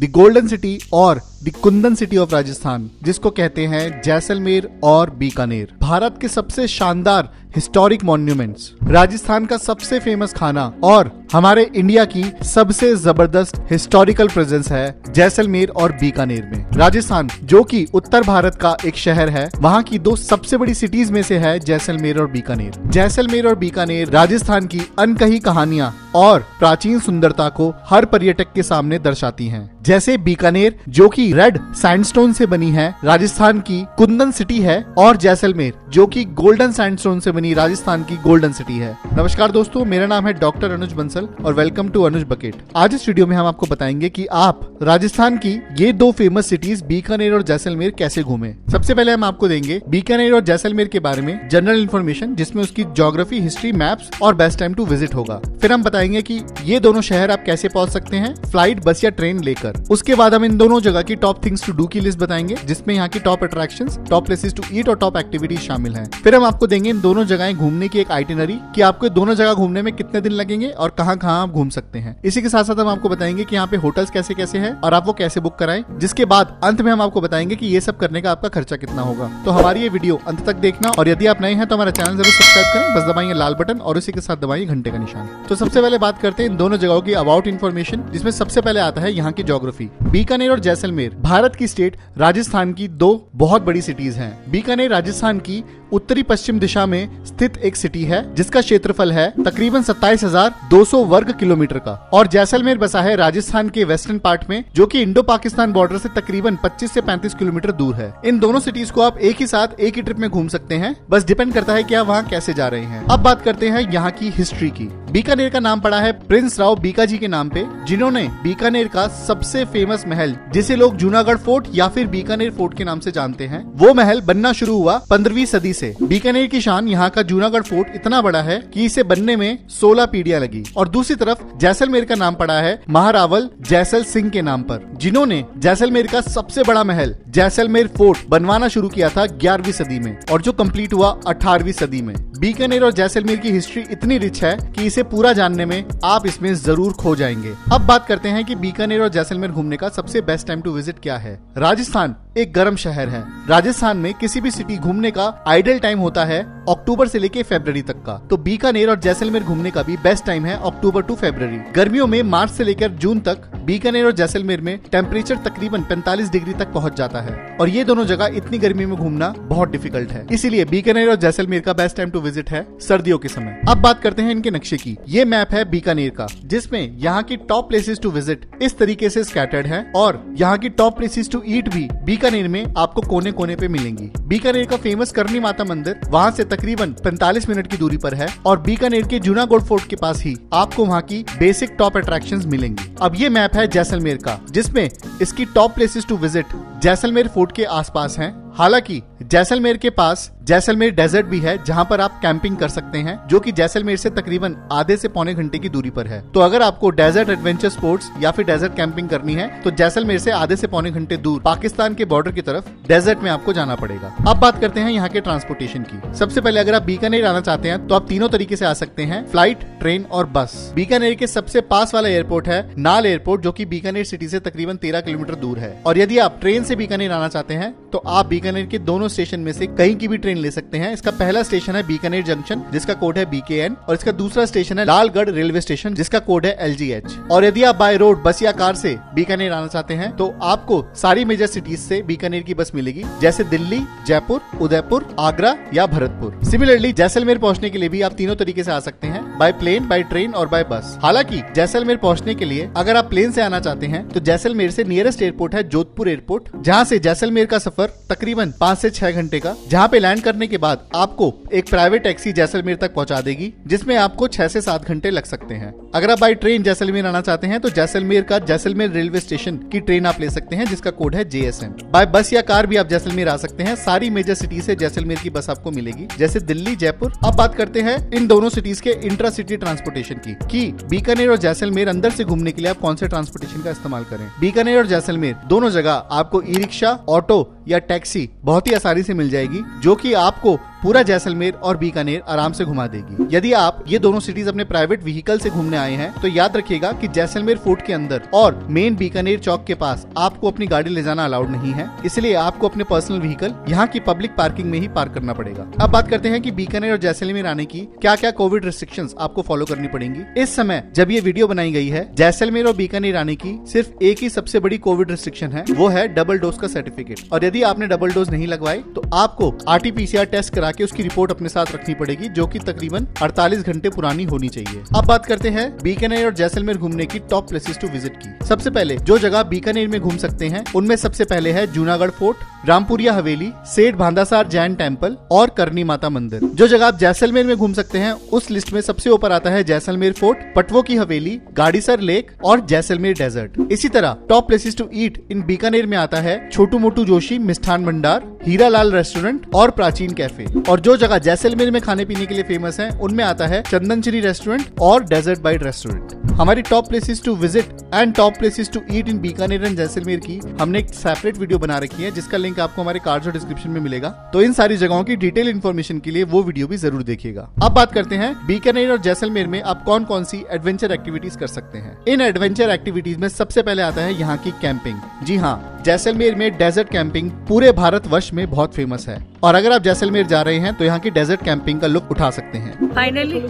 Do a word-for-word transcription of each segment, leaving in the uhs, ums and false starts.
The golden city और the Kundan city of Rajasthan, जिसको कहते हैं जैसलमेर और बीकानेर। भारत के सबसे शानदार हिस्टोरिक मॉन्यूमेंट्स, राजस्थान का सबसे फेमस खाना और हमारे इंडिया की सबसे जबरदस्त हिस्टोरिकल प्रेजेंस है जैसलमेर और बीकानेर में। राजस्थान जो कि उत्तर भारत का एक शहर है, वहाँ की दो सबसे बड़ी सिटीज में से है जैसलमेर और बीकानेर। जैसलमेर और बीकानेर राजस्थान की अनकही कहानियाँ और प्राचीन सुंदरता को हर पर्यटक के सामने दर्शाती है। जैसे बीकानेर जो कि रेड सैंडस्टोन से बनी है राजस्थान की कुंदन सिटी है, और जैसलमेर जो कि गोल्डन सैंडस्टोन से बनी राजस्थान की गोल्डन सिटी है। नमस्कार दोस्तों, मेरा नाम है डॉक्टर अनुज बंसल और वेलकम टू अनुज बकेट। आज इस वीडियो में हम आपको बताएंगे कि आप राजस्थान की ये दो फेमस सिटीज बीकानेर और जैसलमेर कैसे घूमें। सबसे पहले हम आपको देंगे बीकानेर और जैसलमेर के बारे में जनरल इन्फॉर्मेशन, जिसमें उसकी ज्योग्राफी, हिस्ट्री, मैप्स और बेस्ट टाइम टू विजिट होगा। फिर हम बताएंगे कि ये दोनों शहर आप कैसे पहुंच सकते हैं, फ्लाइट, बस या ट्रेन लेकर। उसके बाद हम इन दोनों जगह की टॉप थिंग्स टू डू की लिस्ट बताएंगे, जिसमें यहाँ की top attractions, top places to eat और टॉप एक्टिविटीज शामिल हैं। फिर हम आपको देंगे इन दोनों जगह घूमने की एक आइटिनरी कि आपको दोनों जगह घूमने में कितने दिन लगेंगे और कहाँ कहाँ आप घूम सकते हैं। इसी के साथ साथ हम आपको बताएंगे कि यहाँ पे होटल्स कैसे कैसे हैं और आप वो कैसे बुक कराएं। जिसके बाद अंत में हम आपको बताएंगे कि ये सब करने का आपका खर्चा कितना होगा। तो हमारी ये वीडियो अंत तक देखना, और यदि आप नए हैं तो हमारा चैनल जरूर सब्सक्राइब करें। बस दबाइए लाल बटन और उसी के साथ दबाइए घंटे का निशान। तो सबसे पहले बात करते हैं इन दोनों जगहों की अबाउट इन्फॉर्मेशन, जिसमें सबसे पहले आता है यहाँ की ज्योग्राफी। बीकानेर और जैसलमेर भारत की स्टेट राजस्थान की दो बहुत बड़ी सिटीज हैं। बीकानेर राजस्थान की उत्तरी पश्चिम दिशा में स्थित एक सिटी है, जिसका क्षेत्रफल है तकरीबन सत्ताईस हजार दो सौ वर्ग किलोमीटर का, और जैसलमेर बसा है राजस्थान के वेस्टर्न पार्ट में, जो कि इंडो पाकिस्तान बॉर्डर से तकरीबन पच्चीस से पैंतीस किलोमीटर दूर है। इन दोनों सिटीज को आप एक ही साथ एक ही ट्रिप में घूम सकते हैं, बस डिपेंड करता है कि आप वहाँ कैसे जा रहे हैं। अब बात करते हैं यहाँ की हिस्ट्री की। बीकानेर का नाम पड़ा है प्रिंस राव बीका जी के नाम पे, जिन्होंने बीकानेर का सबसे फेमस महल, जिसे लोग जूनागढ़ फोर्ट या फिर बीकानेर फोर्ट के नाम से जानते हैं, वो महल बनना शुरू हुआ पंद्रहवीं सदी से। बीकानेर की शान यहाँ का जूनागढ़ फोर्ट इतना बड़ा है कि इसे बनने में सोलह पीढ़ियां लगी। और दूसरी तरफ जैसलमेर का नाम पड़ा है महारावल जैसल सिंह के नाम पर, जिन्होंने जैसलमेर का सबसे बड़ा महल जैसलमेर फोर्ट बनवाना शुरू किया था ग्यारहवीं सदी में, और जो कम्प्लीट हुआ अठारहवीं सदी में। बीकानेर और जैसलमेर की हिस्ट्री इतनी रिच है कि इसे पूरा जानने में आप इसमें जरूर खो जाएंगे। अब बात करते हैं कि बीकानेर और जैसलमेर घूमने का सबसे बेस्ट टाइम टू विजिट क्या है। राजस्थान एक गर्म शहर है। राजस्थान में किसी भी सिटी घूमने का आइडियल टाइम होता है अक्टूबर से लेके फरवरी तक का, तो बीकानेर और जैसलमेर घूमने का भी बेस्ट टाइम है अक्टूबर टू फरवरी। गर्मियों में मार्च से लेकर जून तक बीकानेर और जैसलमेर में टेम्परेचर तकरीबन पैंतालीस डिग्री तक पहुंच जाता है, और ये दोनों जगह इतनी गर्मी में घूमना बहुत डिफिकल्ट है, इसीलिए बीकानेर और जैसलमेर का बेस्ट टाइम टू विजिट है सर्दियों के समय। अब बात करते हैं इनके नक्शे की। ये मैप है बीकानेर का, जिसमें यहाँ की टॉप प्लेसेस टू विजिट इस तरीके से स्कैटर्ड है, और यहाँ की टॉप प्लेसेस टू ईट भी बीकानेर में आपको कोने कोने पे मिलेंगी। बीकानेर का फेमस करनी माता मंदिर वहाँ से तकरीबन पैंतालीस मिनट की दूरी पर है, और बीकानेर के जूनागढ़ फोर्ट के पास ही आपको वहाँ की बेसिक टॉप अट्रैक्शंस मिलेंगी। अब ये मैप है जैसलमेर का, जिसमें इसकी top places to visit Jaisalmer fort के आसपास हैं। हालांकि जैसलमेर के पास जैसलमेर डेजर्ट भी है, जहां पर आप कैंपिंग कर सकते हैं, जो कि जैसलमेर से तकरीबन आधे से पौने घंटे की दूरी पर है। तो अगर आपको डेजर्ट एडवेंचर स्पोर्ट्स या फिर डेजर्ट कैंपिंग करनी है, तो जैसलमेर से आधे से पौने घंटे दूर पाकिस्तान के बॉर्डर की तरफ डेजर्ट में आपको जाना पड़ेगा। अब बात करते हैं यहाँ के ट्रांसपोर्टेशन की। सबसे पहले अगर आप बीकानेर आना चाहते हैं तो आप तीनों तरीके से आ सकते हैं, फ्लाइट, ट्रेन और बस। बीकानेर के सबसे पास वाला एयरपोर्ट है नाल एयरपोर्ट, जो की बीकानेर सिटी से तकरीबन तेरह किलोमीटर दूर है, और यदि आप ट्रेन से बीकानेर आना चाहते हैं तो आप बीकानेर के दोनों स्टेशन में से कहीं की भी ट्रेन ले सकते हैं। इसका पहला स्टेशन है बीकानेर जंक्शन, जिसका कोड है बी के एन, और इसका दूसरा स्टेशन है लालगढ़ रेलवे स्टेशन, जिसका कोड है एल जी एच। और यदि आप बाय रोड, बस या कार से बीकानेर आना चाहते हैं तो आपको सारी मेजर सिटीज से बीकानेर की बस मिलेगी, जैसे दिल्ली, जयपुर, उदयपुर, आगरा या भरतपुर। सिमिलरली जैसलमेर पहुँचने के लिए भी आप तीनों तरीके से आ सकते हैं, बाय प्लेन, बाय ट्रेन और बाय बस। हालांकि जैसलमेर पहुँचने के लिए अगर आप प्लेन से आना चाहते हैं तो जैसलमेर से नियरेस्ट एयरपोर्ट है जोधपुर एयरपोर्ट, जहाँ से जैसलमेर का सफर तकरीबन पाँच से छह घंटे का, जहाँ पे लैंड करने के बाद आपको एक प्राइवेट टैक्सी जैसलमेर तक पहुँचा देगी, जिसमें आपको छह से सात घंटे लग सकते हैं। अगर आप बाई ट्रेन जैसलमेर आना चाहते हैं तो जैसलमेर का जैसलमेर रेलवे स्टेशन की ट्रेन आप ले सकते हैं, जिसका कोड है जे एस एम। बाय बस या कार भी आप जैसलमेर आ सकते हैं, सारी मेजर सिटी से जैसलमेर की बस आपको मिलेगी, जैसे दिल्ली, जयपुर। अब बात करते हैं इन दोनों सिटीज के इंट्रा सिटी ट्रांसपोर्टेशन की, कि बीकानेर और जैसलमेर अंदर से घूमने के लिए आप कौन से ट्रांसपोर्टेशन का इस्तेमाल करें। बीकानेर और जैसलमेर दोनों जगह आपको ई रिक्शा, ऑटो या टैक्सी बहुत ही आसानी से मिल जाएगी, जो कि आपको पूरा जैसलमेर और बीकानेर आराम से घुमा देगी। यदि आप ये दोनों सिटीज अपने प्राइवेट व्हीकल से घूमने आए हैं तो याद रखिएगा कि जैसलमेर फोर्ट के अंदर और मेन बीकानेर चौक के पास आपको अपनी गाड़ी ले जाना अलाउड नहीं है, इसलिए आपको अपने पर्सनल व्हीकल यहाँ की पब्लिक पार्किंग में ही पार्क करना पड़ेगा। अब बात करते हैं कि बीकानेर और जैसलमेर आने की क्या क्या कोविड रिस्ट्रिक्शंस आपको फॉलो करनी पड़ेंगी। इस समय जब ये वीडियो बनाई गई है, जैसलमेर और बीकानेर आने की सिर्फ एक ही सबसे बड़ी कोविड रिस्ट्रिक्शन है, वो है डबल डोज का सर्टिफिकेट। और यदि आपने डबल डोज नहीं लगवाई तो आपको R T P C R test करा के उसकी रिपोर्ट अपने साथ रखनी पड़ेगी, जो कि तकरीबन अड़तालीस घंटे पुरानी होनी चाहिए। अब बात करते हैं बीकानेर और जैसलमेर घूमने की टॉप प्लेसेस टू विजिट की। सबसे पहले जो जगह बीकानेर में घूम सकते हैं उनमें सबसे पहले है जूनागढ़ फोर्ट, रामपुरिया हवेली, सेठ भांदास जैन टेंपल और करनी माता मंदिर। जो जगह आप जैसलमेर में घूम सकते हैं उस लिस्ट में सबसे ऊपर आता है जैसलमेर फोर्ट, पटवो की हवेली, गाड़ीसर लेक और जैसलमेर डेजर्ट। इसी तरह top places to eat in Bikaner में आता है छोटू मोटू जोशी मिष्ठान भंडार, हीरा रेस्टोरेंट और प्राचीन कैफे। और जो जगह जैसलमेर में खाने पीने के लिए फेमस है उनमें आता है चंदनश्री रेस्टोरेंट और डेजर्ट बाइट रेस्टोरेंट। हमारी top places to visit and top places to eat in Bikaner and Jaisalmer की हमने एक सेपरेट वीडियो बना रखी है, जिसका लिंक आपको हमारे कार्ड्स और डिस्क्रिप्शन में मिलेगा। तो इन सारी जगहों की डिटेल इन्फॉर्मेशन के लिए वो वीडियो भी जरूर देखिएगा। अब बात करते हैं बीकानेर और जैसलमेर में आप कौन कौन सी एडवेंचर एक्टिविटीज कर सकते हैं। इन एडवेंचर एक्टिविटीज में सबसे पहले आता है यहाँ की कैंपिंग। जी हाँ, जैसलमेर में डेजर्ट कैंपिंग पूरे भारतवर्ष में बहुत फेमस है और अगर आप जैसलमेर जा रहे हैं तो यहाँ की डेजर्ट कैंपिंग का लुत्फ उठा सकते हैं। फाइनली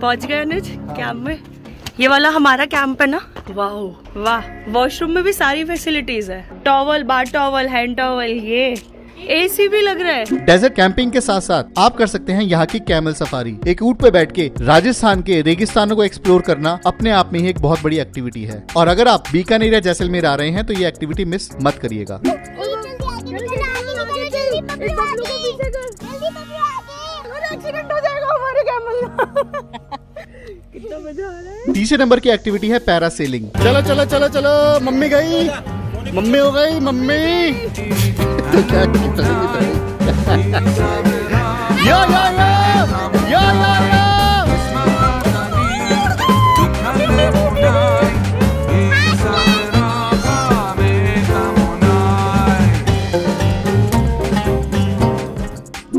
पहुँच गए अनुज कैंप में। ये वाला हमारा कैंप है ना, वाह वाह। वॉशरूम में भी सारी फैसिलिटीज है, towel, bar towel, hand towel, ये एसी भी लग रहा है। डेजर्ट कैंपिंग के साथ साथ आप कर सकते हैं यहाँ की कैमल सफारी। एक ऊँट पे बैठ के राजस्थान के रेगिस्तानों को एक्सप्लोर करना अपने आप में ही एक बहुत बड़ी एक्टिविटी है और अगर आप बीकानेर या जैसलमेर आ रहे हैं तो ये एक्टिविटी मिस मत करिएगा। तीसरे नंबर की एक्टिविटी है पैरासेलिंग। चलो चलो चलो चलो, मम्मी गई, मम्मी हो गई, मम्मी। या या या या या।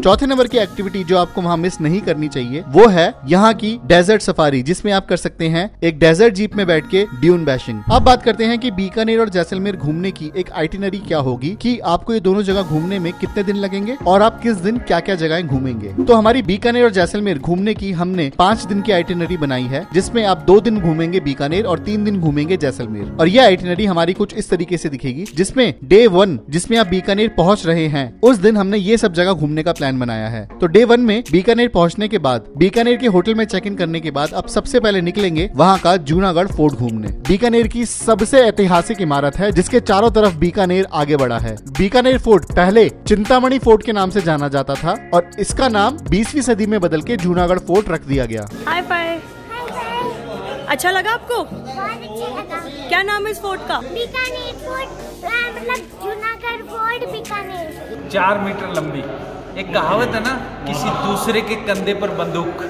चौथे नंबर की एक्टिविटी जो आपको वहाँ मिस नहीं करनी चाहिए वो है यहाँ की डेजर्ट सफारी, जिसमें आप कर सकते हैं एक डेजर्ट जीप में बैठ के ड्यून बैशिंग। अब बात करते हैं कि बीकानेर और जैसलमेर घूमने की एक आइटिनरी क्या होगी, कि आपको ये दोनों जगह घूमने में कितने दिन लगेंगे और आप किस दिन क्या क्या जगह घूमेंगे। तो हमारी बीकानेर और जैसलमेर घूमने की हमने पाँच दिन की आइटिनरी बनाई है, जिसमे आप दो दिन घूमेंगे बीकानेर और तीन दिन घूमेंगे जैसलमेर। और यह आइटिनरी हमारी कुछ इस तरीके से दिखेगी, जिसमे डे वन जिसमे आप बीकानेर पहुँच रहे हैं उस दिन हमने ये सब जगह घूमने का प्लान बनाया है। तो डे वन में बीकानेर पहुंचने के बाद बीकानेर के होटल में चेक इन करने के बाद आप सबसे पहले निकलेंगे वहां का जूनागढ़ फोर्ट घूमने। बीकानेर की सबसे ऐतिहासिक इमारत है जिसके चारों तरफ बीकानेर आगे बढ़ा है। बीकानेर फोर्ट पहले चिंतामणि फोर्ट के नाम से जाना जाता था और इसका नाम बीसवीं सदी में बदल के जूनागढ़ फोर्ट रख दिया गया। हाय पाय, अच्छा लगा आपको? क्या नाम है इस फोर्ट का? बीकानेर फोर्ट, मतलब जूनागढ़ फोर्ट बीकानेर। चार मीटर लंबी। एक कहावत है ना, किसी दूसरे के कंधे पर बंदूक,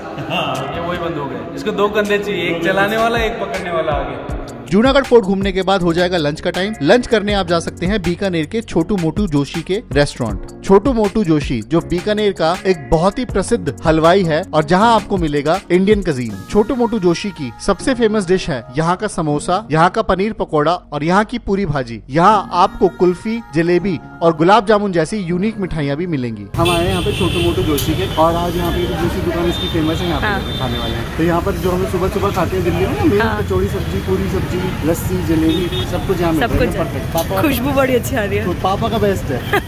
ये वही बंदूक है। इसको दो कंधे चाहिए, एक चलाने वाला, एक पकड़ने वाला। आगे जूनागढ़ फोर्ट घूमने के बाद हो जाएगा लंच का टाइम। लंच करने आप जा सकते हैं बीकानेर के छोटू मोटू जोशी के रेस्टोरेंट। छोटू मोटू जोशी जो बीकानेर का एक बहुत ही प्रसिद्ध हलवाई है और जहां आपको मिलेगा इंडियन कजीन। छोटू मोटू जोशी की सबसे फेमस डिश है यहां का समोसा, यहां का पनीर पकौड़ा और यहां की पूरी भाजी। यहां आपको कुल्फी, जलेबी और गुलाब जामुन जैसी यूनिक मिठाइयाँ भी मिलेंगी। हमारे यहाँ पे छोटू मोटू जोशी के और आज यहाँ पे दूसरी दुकान इसकी फेमस है, यहाँ पे खाने वाले हैं। तो यहाँ पर जो हम सुबह सुबह खाते हैं दिल्ली में, कचौड़ी सब्जी, पूरी सब्जी, लस्सी, जलेबी, सब कुछ यहाँ मिलता है। खुशबू बड़ी अच्छी आ रही है, तो पापा का बेस्ट है।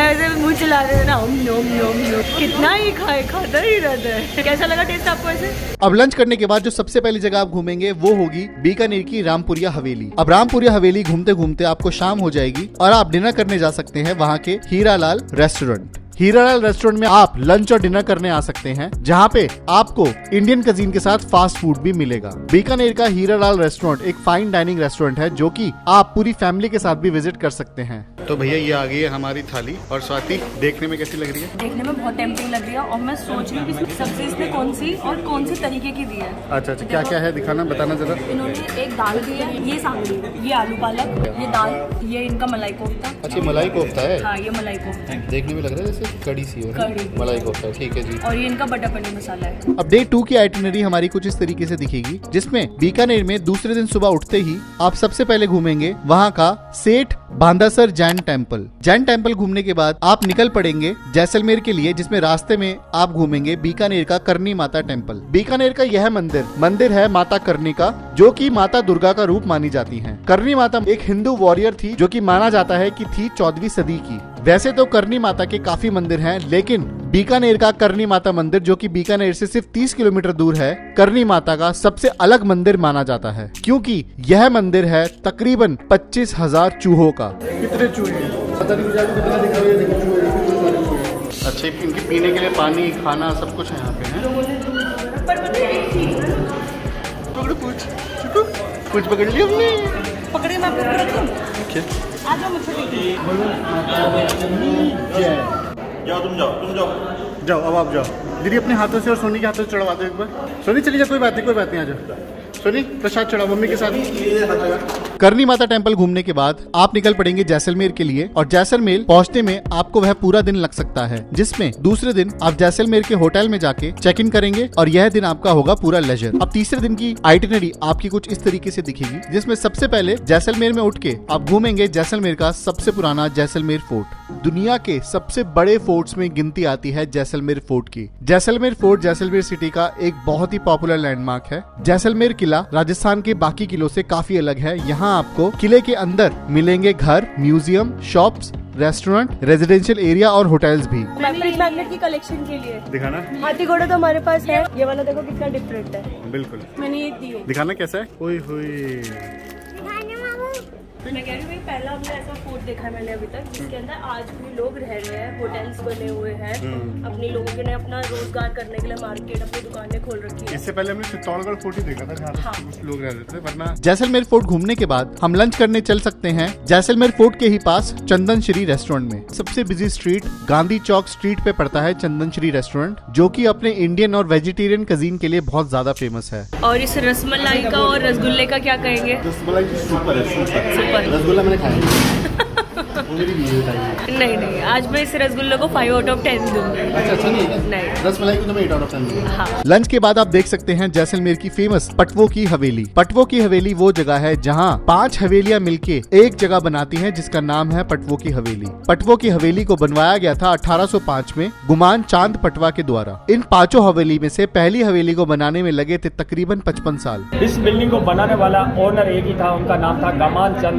ऐसे मुँह चला रहे हैं ना, ओम ओम ओम ओम, कितना ही खाए, खाता ही रहता है। कैसा लगा टेस्ट आपको ऐसे? अब लंच करने के बाद जो सबसे पहली जगह आप घूमेंगे वो होगी बीकानेर की रामपुरिया हवेली। अब रामपुरिया हवेली घूमते घूमते आपको शाम हो जाएगी और आप डिनर करने जा सकते हैं वहाँ के हीरा रेस्टोरेंट। हीरा रेस्टोरेंट में आप लंच और डिनर करने आ सकते हैं, जहां पे आपको इंडियन कजीन के साथ फास्ट फूड भी मिलेगा। बीकानेर का हीरा रेस्टोरेंट एक फाइन डाइनिंग रेस्टोरेंट है जो कि आप पूरी फैमिली के साथ भी विजिट कर सकते हैं। तो भैया ये आ गई है हमारी थाली। और स्वाति, देखने में कैसी लग रही है? देखने में बहुत टेम्पटिंग लग रही है और मैं सोच रही हूँ कि सब्जी इसमें कौन सी और कौन सी तरीके की दी है। अच्छा अच्छा, क्या क्या है दिखाना, बताना जरा। इन्होंने एक दाल दी है, ये सांगली, ये आलू पालक, ये दाल, ये इनका मलाई कोफ्ता। अच्छा, मलाई कोफ्ता है? हाँ, ये मलाई कोफ्ता। देखने में लग रहा है जैसे कड़ी सी हो, मलाई कोफ्ता। ठीक है जी। और ये इनका बटर पनीर मसाला है। अब डे टू की आइटिनरी हमारी कुछ इस तरीके से दिखेगी, जिसमें बीकानेर में दूसरे दिन सुबह उठते ही आप सबसे पहले घूमेंगे वहाँ का सेठ भांदास जैन टेंपल। जैन टेंपल घूमने के बाद आप निकल पड़ेंगे जैसलमेर के लिए, जिसमें रास्ते में आप घूमेंगे बीकानेर का करनी माता टेंपल। बीकानेर का यह मंदिर मंदिर है माता करनी का, जो कि माता दुर्गा का रूप मानी जाती है। करनी माता एक हिंदू वॉरियर थी जो कि माना जाता है कि थी चौदहवीं सदी की। वैसे तो करनी माता के काफी मंदिर हैं, लेकिन बीकानेर का करनी माता मंदिर, जो कि बीकानेर से सिर्फ तीस किलोमीटर दूर है, करनी माता का सबसे अलग मंदिर माना जाता है, क्योंकि यह मंदिर है तकरीबन पच्चीस हजार चूहों का। कितने चूहे? पता नहीं मुझे। अच्छा, इनके पीने के लिए पानी, खाना सब कुछ है यहाँ पे है। कुछ पकड़ लिया हमने। आज हम जाओ, तुम जाओ, तुम जाओ, जाओ, अब आप जाओ। दीदी अपने हाथों से और सोनी के हाथों से चढ़वा दो एक बार। सोनी चली जाओ, कोई बात नहीं, कोई बात नहीं, आ जाओ सोनी, प्रसाद चढ़ाओ मम्मी के साथ। करनी माता टेंपल घूमने के बाद आप निकल पड़ेंगे जैसलमेर के लिए, और जैसलमेर पहुंचने में आपको वह पूरा दिन लग सकता है, जिसमें दूसरे दिन आप जैसलमेर के होटल में जाके चेक इन करेंगे और यह दिन आपका होगा पूरा लेजर। अब तीसरे दिन की आइटिनरी आपकी कुछ इस तरीके से दिखेगी, जिसमें सबसे पहले जैसलमेर में उठ के आप घूमेंगे जैसलमेर का सबसे पुराना जैसलमेर फोर्ट। दुनिया के सबसे बड़े फोर्ट्स में गिनती आती है जैसलमेर फोर्ट की। जैसलमेर फोर्ट जैसलमेर सिटी का एक बहुत ही पॉपुलर लैंडमार्क है। जैसलमेर किला राजस्थान के बाकी किलों से काफी अलग है। यहाँ आपको किले के अंदर मिलेंगे घर, museum, shops, restaurant, residential area और होटल्स भी। मैग्नेट मैग्नेट की कलेक्शन के लिए दिखाना। हाथी घोड़ा तो हमारे पास है, ये वाला देखो कितना डिफरेंट है। बिल्कुल, मैंने ये दी है। दिखाना कैसा है? ओए होए, मैं कह रही हूँ पहला हमने ऐसा फोर्ट देखा है मैंने अभी तक, जिसके अंदर आज भी लोग रह रहे हैं, होटल्स बने हुए हैं, अपने लोगों के लिए अपना रोजगार करने के लिए मार्केट, अपनी दुकानें खोल रखी है। इससे पहले हमने चित्तौड़गढ़ फोर्ट ही देखा था जहाँ कुछ लोग रह रहे थे, वरना। जैसलमेर फोर्ट घूमने के बाद हम लंच करने चल सकते हैं जैसलमेर फोर्ट के ही पास चंदनश्री रेस्टोरेंट में। सबसे busy street Gandhi Chowk street पे पड़ता है चंदनश्री रेस्टोरेंट, जो की अपने इंडियन और वेजिटेरियन कजीन के लिए बहुत ज्यादा फेमस है। और इस रसमलाई का और रसगुल्ले का क्या कहेंगे? रसगुल्ला मैंने खाया नहीं, नहीं नहीं आज मैं इस रसगुल्ले को फाइव आउट ऑफ टेन दूंगी। अच्छा, अच्छा नहीं, नहीं। रसमलाई को तो मैं एट आउट ऑफ टेन दूंगी। हाँ। लंच के बाद आप देख सकते हैं जैसलमेर की फेमस पटवो की हवेली। पटवो की हवेली वो जगह है जहाँ पांच हवेलियाँ मिलके एक जगह बनाती हैं, जिसका नाम है पटवो की हवेली। पटवो की हवेली को बनवाया गया था अठारह सौ पाँच में गुमान चांद पटवा के द्वारा। इन पांचों हवेली में से पहली हवेली को बनाने में लगे थे तकरीबन पचपन साल। इस बिल्डिंग को बनाने वाला ओनर एक ही था, उनका नाम था गुमान चांद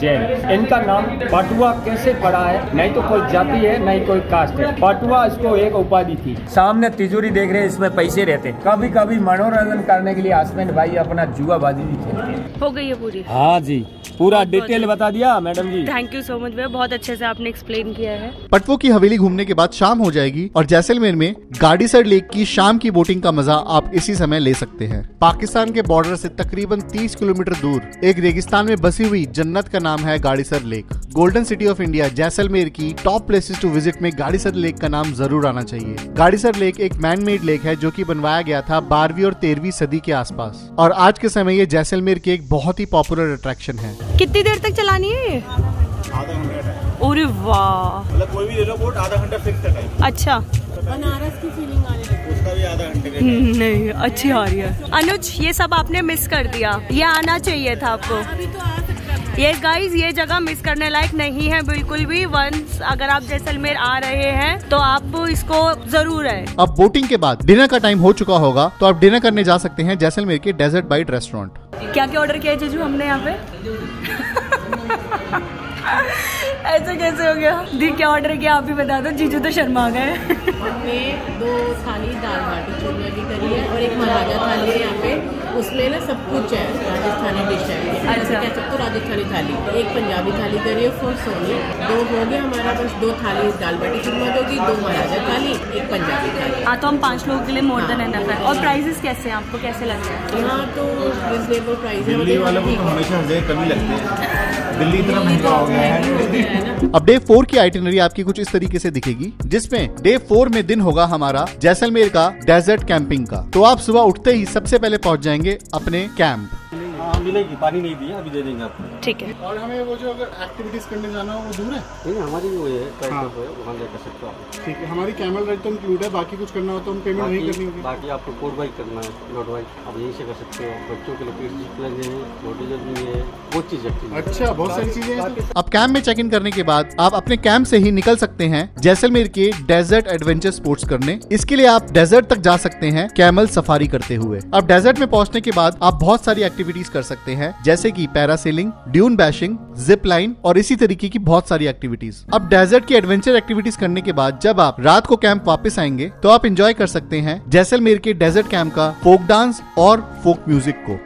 जैन। इनका नाम पटवा कैसे पड़ा है? नहीं तो कोई जाति है, नहीं कोई कास्ट है, पटवा इसको एक उपाधि थी। सामने तिजोरी देख रहे हैं, इसमें पैसे रहते। कभी कभी मनोरंजन करने के लिए हस्बैंड भाई अपना जुआबाजी भी खेलते। हो गई है पूरी? हाँ जी, पूरा डिटेल बता दिया madam ji. Thank you so much भैया, बहुत अच्छे से आपने एक्सप्लेन किया है। पटवो की हवेली घूमने के बाद शाम हो जाएगी और जैसलमेर में गाड़ीसर लेक की शाम की बोटिंग का मजा आप इसी समय ले सकते हैं। पाकिस्तान के बॉर्डर से तकरीबन तीस किलोमीटर दूर एक रेगिस्तान में बसी हुई जन्नत का नाम है Gadisar lake. Golden city of India Jaisalmer की टॉप प्लेसेस टू विजिट में गाड़ीसर लेक का नाम जरूर आना चाहिए। गाड़ीसर लेक एक मैन मेड लेक है जो कि बनवाया गया था बारहवीं और तेरहवीं सदी के आसपास, और आज के समय ये जैसलमेर की एक बहुत ही पॉपुलर अट्रैक्शन है। कितनी देर तक चलानी है? आधा घंटा। अरे वाह, मतलब कोई भी ले लो बोट, आधा घंटा फिक्स है। अच्छा, बनारस की फीलिंग आने लगी, उसका भी आधा घंटे का। नहीं, अच्छी आ रही है। अनुज, ये सब आपने मिस कर दिया, ये आना चाहिए था आपको। ये गाइज, ये जगह मिस करने लायक नहीं है बिल्कुल भी। वंस अगर आप जैसलमेर आ रहे हैं तो आप इसको जरूर आए। अब बोटिंग के बाद डिनर का टाइम हो चुका होगा, तो आप डिनर करने जा सकते हैं जैसलमेर के डेजर्ट बाइट रेस्टोरेंट। क्या क्या ऑर्डर किया है जीजू हमने यहाँ पे? ऐसे कैसे हो गया दी? क्या ऑर्डर किया आप भी बता दो, जीजू तो शर्मा गए। हमने दो थाली दाल बाटी चूरमे भी करी है और एक महाराजा थाली है यहाँ पे, उसमें ना सब कुछ है, राजस्थानी डिश है। अच्छा, कह सकते हो राजस्थानी थाली, एक पंजाबी थाली करिए फॉर सोनी। दो हो गए हमारा बस, दो थाली दाल बाटी चूरमा होगी, दो महाराजा थाली, एक पंजाबी थाली। हाँ, तो हम पाँच लोगों के लिए मोर देन एनफ है। और प्राइसेस कैसे हैं आपको, कैसे लग रहे हैं? यहाँ तो रिजनेबल प्राइस है, हमेशा कमी लगती है। दिल्ली इतना महंगा हो गया है। अब डे फोर की आइटिनरी आपकी कुछ इस तरीके से दिखेगी, जिसमें डे फोर में दिन होगा हमारा जैसलमेर का डेजर्ट कैंपिंग का। तो आप सुबह उठते ही सबसे पहले पहुंच जाएंगे अपने कैंप। हाँ मिलेगी, पानी नहीं दिया, अभी दे देंगे आपको, ठीक है। और हमें वो जो अगर एक्टिविटीज करने जाना हो वो दूर है, नहीं हमारी वो है, हाँ। तो है वहाँ लेकर सकते हो आप, ठीक है। हमारी कैमल राइड तो इंक्लूड है, बाकी कुछ करना हो तो हम पेमेंट नहीं करनी होगी। बाकी आपको कोर्ट बाइक करना है, रोड बाइक आप यहीं से कर सकते हो। बच्चों के लिए प्लेज है, छोटी जर्नी है, बहुत चीज रखती है। अच्छा, बहुत सारी चीजें। आप कैंप में चेक इन करने के बाद आप अपने कैंप से ही निकल सकते हैं जैसलमेर के डेजर्ट एडवेंचर स्पोर्ट्स करने। इसके लिए आप डेजर्ट तक जा सकते हैं कैमल सफारी करते हुए। अब डेजर्ट में पहुँचने के बाद आप बहुत सारी एक्टिविटीज कर सकते हैं, जैसे कि parasailing, dune bashing, zip line और इसी तरीके की बहुत सारी एक्टिविटीज। अब डेजर्ट की एडवेंचर एक्टिविटीज करने के बाद जब आप रात को कैंप वापस आएंगे तो आप एंजॉय कर सकते हैं जैसलमेर के डेजर्ट कैंप का फोक डांस और फोक म्यूजिक को।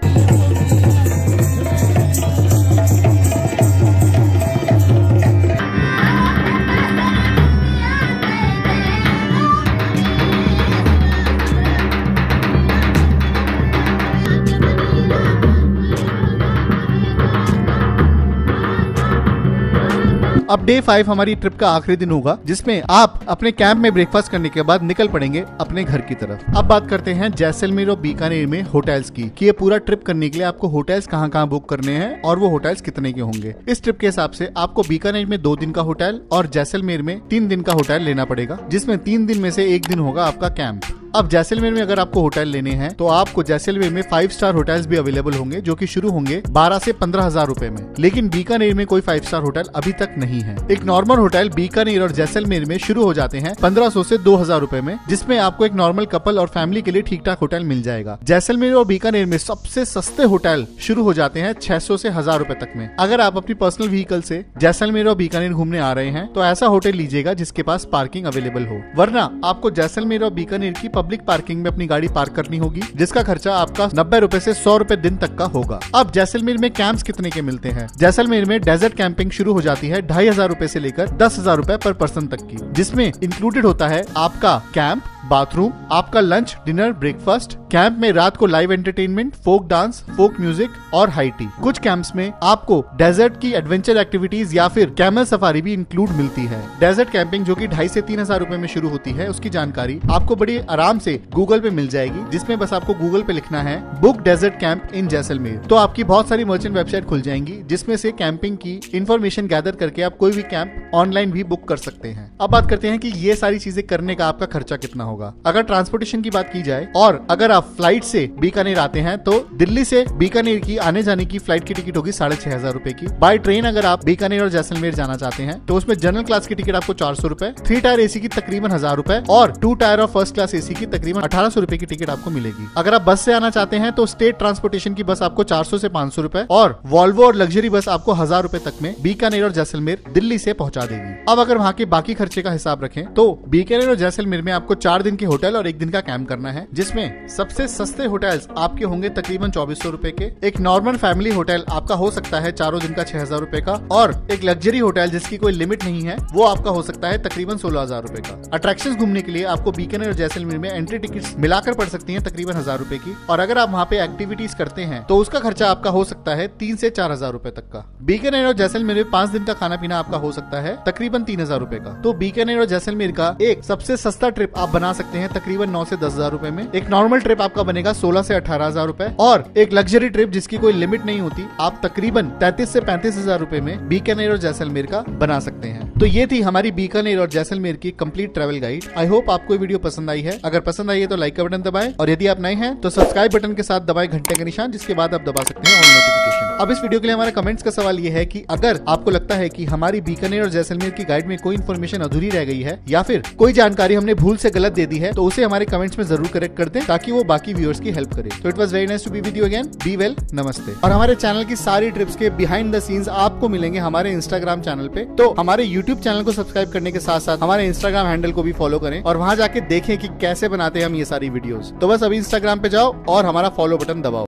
अब डे फाइव हमारी ट्रिप का आखिरी दिन होगा, जिसमें आप अपने कैंप में ब्रेकफास्ट करने के बाद निकल पड़ेंगे अपने घर की तरफ। अब बात करते हैं जैसलमेर और बीकानेर में होटल्स की, कि ये पूरा ट्रिप करने के लिए आपको होटल्स कहाँ कहाँ बुक करने हैं और वो होटल्स कितने के होंगे। इस ट्रिप के हिसाब से आपको बीकानेर में दो दिन का होटल और जैसलमेर में तीन दिन का होटल लेना पड़ेगा, जिसमें तीन दिन में से एक दिन होगा आपका कैंप। अब जैसलमेर में अगर आपको होटल लेने हैं तो आपको जैसलमेर में फाइव स्टार होटल्स भी अवेलेबल होंगे, जो कि शुरू होंगे बारह से पंद्रह हजार रूपए में। लेकिन बीकानेर में कोई फाइव स्टार होटल अभी तक नहीं है। एक नॉर्मल होटल बीकानेर और जैसलमेर में शुरू हो जाते हैं पंद्रह सौ से दो हजार रूपए में, जिसमें आपको एक नॉर्मल कपल और फैमिली के लिए ठीक ठाक होटल मिल जाएगा। जैसलमेर और बीकानेर में सबसे सस्ते होटल शुरू हो जाते हैं छह सौ से हजार रूपए तक में। अगर आप अपनी पर्सनल व्हीकल से जैसलमेर और बीकानेर घूमने आ रहे हैं तो ऐसा होटल लीजिएगा जिसके पास पार्किंग अवेलेबल हो, वरना आपको जैसलमेर और बीकानेर की पब्लिक पार्किंग में अपनी गाड़ी पार्क करनी होगी, जिसका खर्चा आपका नब्बे रूपए से सौ रूपए दिन तक का होगा। अब जैसलमेर में कैंप्स कितने के मिलते हैं? जैसलमेर में डेजर्ट कैंपिंग शुरू हो जाती है ढाई हजार रूपए से लेकर दस हजार रूपए पर पर्सन तक की, जिसमें इंक्लूडेड होता है आपका कैंप, बाथरूम, आपका लंच, डिनर, ब्रेकफास्ट। कैंप में रात को live entertainment, folk dance, folk music और हाई टी। कुछ कैंप्स में आपको डेजर्ट की एडवेंचर एक्टिविटीज या फिर कैमल सफारी भी इंक्लूड मिलती है। डेजर्ट कैंपिंग जो कि ढाई से तीन हजार रूपए में शुरू होती है, उसकी जानकारी आपको बड़ी आराम से गूगल पे मिल जाएगी, जिसमें बस आपको गूगल पे लिखना है book desert camp in Jaisalmer, तो आपकी बहुत सारी मर्चेंट वेबसाइट खुल जाएंगी, जिसमें से कैंपिंग की इन्फॉर्मेशन गैदर करके आप कोई भी कैंप ऑनलाइन भी बुक कर सकते हैं। अब बात करते हैं कि ये सारी चीजें करने का आपका खर्चा कितना होगा। अगर ट्रांसपोर्टेशन की बात की जाए और अगर आप फ्लाइट से बीकानेर आते हैं तो दिल्ली से बीकानेर की आने जाने की फ्लाइट की टिकट होगी साढ़े छह हजार रूपए की। बाय ट्रेन अगर आप बीकानेर और जैसलमेर जाना चाहते हैं तो उसमें जनरल क्लास की टिकट आपको चार सौ रूपए, थ्री टायर एसी की तकरीबन हजार रूपए और टू टायर और फर्स्ट क्लास एसी की तकरीबन अठारह सौ रूपए की टिकट आपको मिलेगी। अगर आप बस से आना चाहते हैं तो स्टेट ट्रांसपोर्टेशन की बस आपको चार सौ से पाँच सौ रूपए और वॉल्वो और लग्जरी बस आपको हजार रूपए तक में बीकानेर और जैसलमेर दिल्ली से पहुंचा देगी। अब अगर वहाँ के बाकी खर्चे का हिसाब रखें तो बीकानेर और जैसलमेर में आपको चार दिन के होटल और एक दिन का कैंप करना है, जिसमें सबसे सस्ते होटल्स आपके होंगे तकरीबन चौबीस सौ रूपए के। एक नॉर्मल फैमिली होटल आपका हो सकता है चारों दिन का छह हजार रूपए का और एक लग्जरी होटल जिसकी कोई लिमिट नहीं है वो आपका हो सकता है तकरीबन सोलह हजार रूपए का। अट्रैक्शंस घूमने के लिए आपको बीकानेर और जैसलमेर में एंट्री टिकट मिलाकर पड़ सकती है तकरीबन हजार रूपए की और अगर आप वहाँ पे एक्टिविटीज करते हैं तो उसका खर्चा आपका हो सकता है तीन से चार हजार रूपए तक का। बीकानेर और जैसलमेर में पांच दिन का खाना पीना आपका हो सकता है तकरीबन तीन हजार रूपए का। तो बीकानेर और जैसलमेर का एक सबसे सस्ता ट्रिप आप बना सकते हैं तकरीबन नौ से दस हजार रूपए में। एक नॉर्मल ट्रिप आपका बनेगा सोलह से अठारह हजार रूपए और एक लग्जरी ट्रिप जिसकी कोई लिमिट नहीं होती आप तकरीबन तैतीस से पैंतीस हजार रूपए में बीकानेर और जैसलमेर का बना सकते हैं। तो ये थी हमारी बीकानेर और जैसलमेर की complete travel guide. I hope आपको वीडियो पसंद आई है। अगर पसंद आई है तो लाइक का बटन दबाएं और यदि आप नए हैं तो सब्सक्राइब बटन के साथ दबाए घंटे का निशान, जिसके बाद आप दबा सकते हैं ऑल नोटिफिकेशन। अब इस वीडियो के लिए हमारा कमेंट्स का सवाल ये है कि अगर आपको लगता है कि हमारी बीकानेर और जैसलमेर की गाइड में कोई इन्फॉर्मेशन अधूरी रह गई है या फिर कोई जानकारी हमने भूल से गलत दे दी है तो उसे हमारे कमेंट्स में जरूर करेक्ट कर दें ताकि वो बाकी व्यूअर्स की हेल्प करे। तो it was very nice to be with you again. Be well, नमस्ते। और हमारे चैनल की सारी ट्रिप्स के बिहाइंड द सीन्स आपको मिलेंगे हमारे इंस्टाग्राम चैनल पे, तो हमारे यूट्यूब चैनल को सब्सक्राइब करने के साथ साथ हमारे इंस्टाग्राम हैंडल को भी फॉलो करें और वहाँ जाके देखें कि कैसे बनाते हैं हम ये सारी वीडियोस। तो बस अभी इंस्टाग्राम पे जाओ और हमारा फॉलो बटन दबाओ।